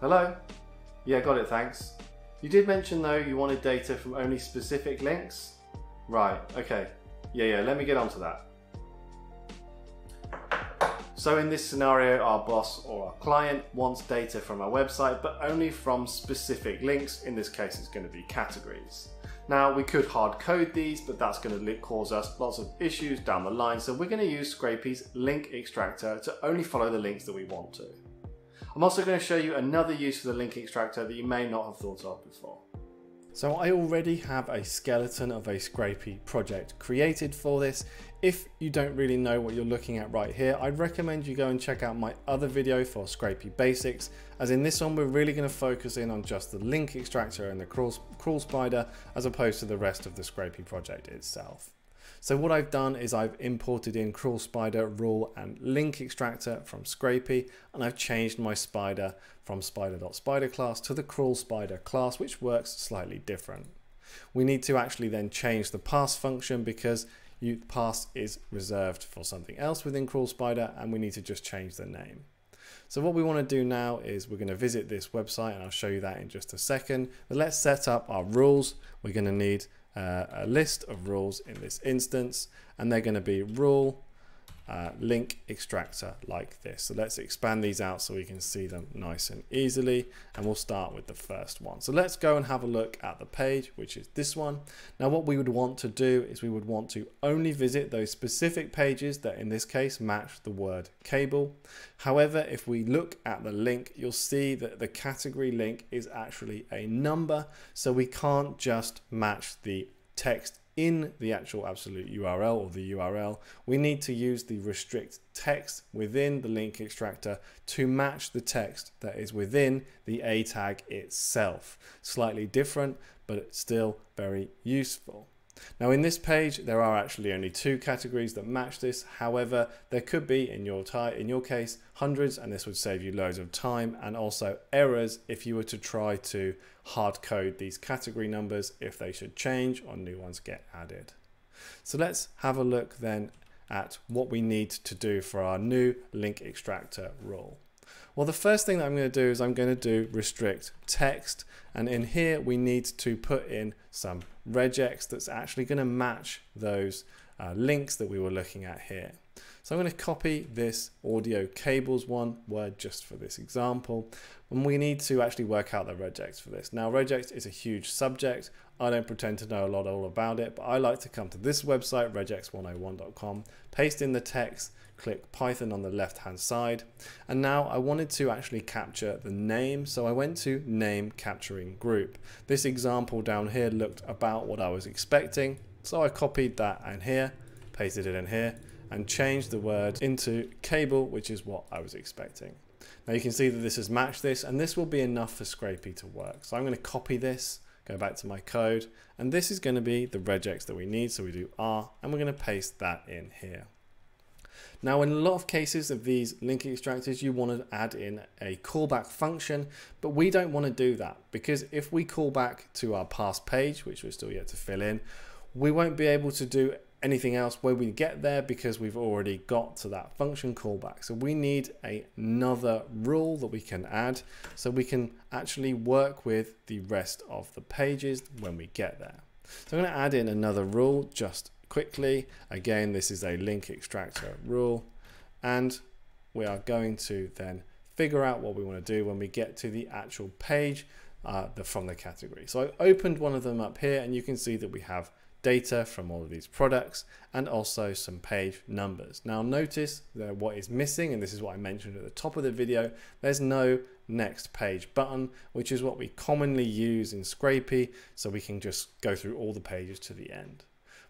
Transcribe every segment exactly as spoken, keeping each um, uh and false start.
Hello? Yeah, got it, thanks. You did mention though you wanted data from only specific links? Right, okay. Yeah, yeah, let me get onto that. So in this scenario, our boss or our client wants data from our website, but only from specific links. In this case, it's going to be categories. Now, we could hard code these, but that's going to cause us lots of issues down the line. So we're going to use Scrapy's link extractor to only follow the links that we want to. I'm also going to show you another use for the link extractor that you may not have thought of before. So I already have a skeleton of a Scrapy project created for this. If you don't really know what you're looking at right here, I'd recommend you go and check out my other video for Scrapy basics, as in this one we're really going to focus in on just the link extractor and the crawl, crawl spider as opposed to the rest of the Scrapy project itself. So what I've done is I've imported in crawl spider, rule and link extractor from Scrapy, and I've changed my spider from spider.spider class to the crawl spider class, which works slightly different. We need to actually then change the pass function because you, pass is reserved for something else within crawl spider, and we need to just change the name. So what we want to do now is we're going to visit this website, and I'll show you that in just a second. But let's set up our rules. We're going to need Uh, a list of rules in this instance, and they're going to be rule uh, link extractor like this. So let's expand these out so we can see them nice and easily, and we'll start with the first one. So let's go and have a look at the page, which is this one. Now what we would want to do is we would want to only visit those specific pages that in this case match the word cable. However, if we look at the link, you'll see that the category link is actually a number, so we can't just match the text in the actual absolute U R L or the U R L. We need to use the restrict text within the link extractor to match the text that is within the A tag itself. Slightly different, but it's still very useful. Now in this page, there are actually only two categories that match this. However, there could be, in your, in your case, hundreds, and this would save you loads of time and also errors if you were to try to hard code these category numbers if they should change or new ones get added. So let's have a look then at what we need to do for our new link extractor rule. Well, the first thing that I'm going to do is I'm going to do restrict text, and in here we need to put in some regex that's actually going to match those uh, links that we were looking at here. So I'm going to copy this audio cables one word just for this example, and we need to actually work out the regex for this. Now regex is a huge subject. I don't pretend to know a lot all about it, but I like to come to this website, regex one oh one dot com, paste in the text, click Python on the left hand side, and now I wanted to actually capture the name, so I went to name capturing group. This example down here looked about what I was expecting, so I copied that in here, pasted it in here, and changed the word into cable, which is what I was expecting. Now you can see that this has matched this, and this will be enough for Scrapy to work. So I'm going to copy this, go back to my code, and this is going to be the regex that we need, so we do R, and we're going to paste that in here. Now in a lot of cases of these link extractors, you want to add in a callback function, but we don't want to do that, because if we call back to our past page, which we're still yet to fill in, we won't be able to do anything else when we get there because we've already got to that function callback. So we need another rule that we can add so we can actually work with the rest of the pages when we get there. So I'm going to add in another rule just quickly. Again, this is a link extractor rule, and we are going to then figure out what we want to do when we get to the actual page uh, the, from the category. So I opened one of them up here, and you can see that we have data from all of these products and also some page numbers. Now notice that what is missing, and this is what I mentioned at the top of the video, there's no next page button, which is what we commonly use in Scrapy, so we can just go through all the pages to the end.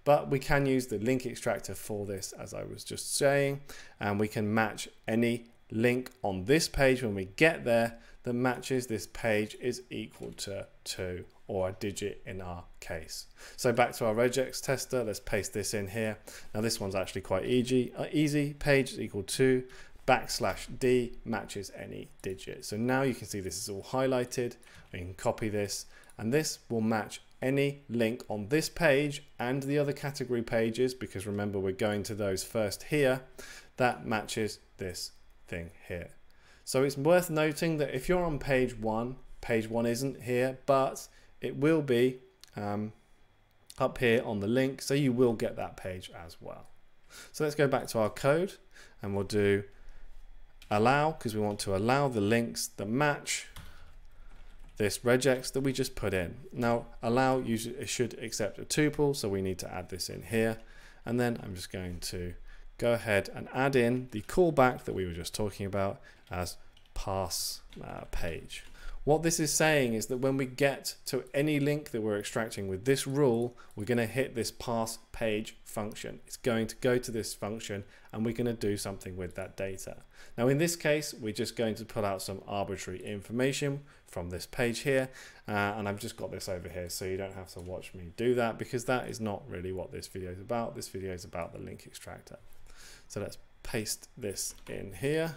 But we can use the link extractor for this, as I was just saying, and we can match any link on this page when we get there that matches this page is equal to two or a digit in our case. So back to our regex tester, let's paste this in here. Now this one's actually quite easy, uh, easy. Page is equal to backslash D matches any digit. So now you can see this is all highlighted. We can copy this, and this will match any link on this page and the other category pages, because remember we're going to those first here, that matches this thing here. So it's worth noting that if you're on page one, page one isn't here, but it will be um, up here on the link, so you will get that page as well. So let's go back to our code and we'll do allow, because we want to allow the links that match this regex that we just put in. Now allow, you should accept a tuple, so we need to add this in here, and then I'm just going to go ahead and add in the callback that we were just talking about as pass uh, page. What this is saying is that when we get to any link that we're extracting with this rule, we're going to hit this pass page function. It's going to go to this function and we're going to do something with that data. Now in this case, we're just going to pull out some arbitrary information from this page here. Uh, and I've just got this over here so you don't have to watch me do that, because that is not really what this video is about. This video is about the link extractor. So let's paste this in here.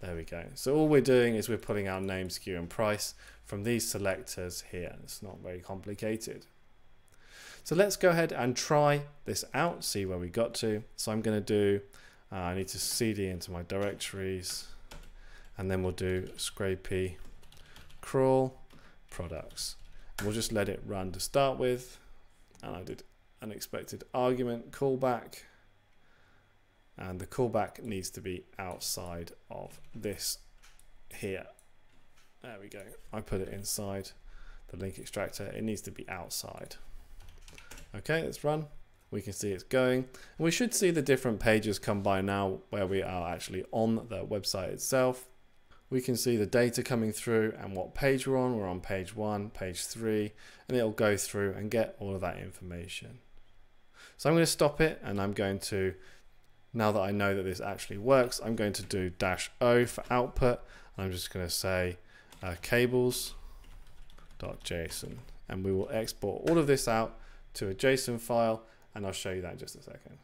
There we go. So all we're doing is we're pulling our name, S K U and price from these selectors here. It's not very complicated. So let's go ahead and try this out, see where we got to. So I'm going to do, uh, I need to C D into my directories, and then we'll do Scrapy crawl products. And we'll just let it run to start with. And I did unexpected argument callback. And the callback needs to be outside of this here. There we go. I put it inside the link extractor. It needs to be outside. Okay, let's run. We can see it's going. And we should see the different pages come by now where we are actually on the website itself. We can see the data coming through and what page we're on. We're on page one, page three, and it'll go through and get all of that information. So I'm going to stop it, and I'm going to, now that I know that this actually works, I'm going to do dash O for output. And I'm just going to say uh, cables.json, and we will export all of this out to a JSON file, and I'll show you that in just a second.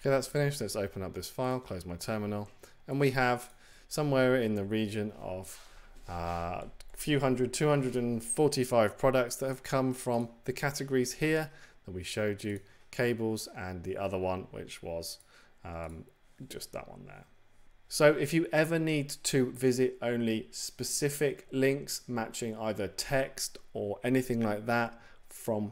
Okay, that's finished. Let's open up this file, close my terminal, and we have somewhere in the region of a uh, few hundred, two hundred forty-five products that have come from the categories here that we showed you, cables and the other one, which was Um, just that one there. So if you ever need to visit only specific links matching either text or anything like that from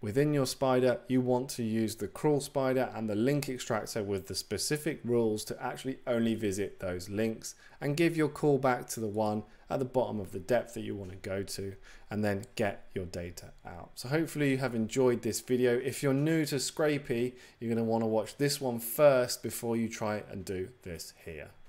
within your spider, you want to use the crawl spider and the link extractor with the specific rules to actually only visit those links, and give your callback to the one at the bottom of the depth that you want to go to, and then get your data out. So hopefully you have enjoyed this video. If you're new to Scrapy, you're going to want to watch this one first before you try and do this here.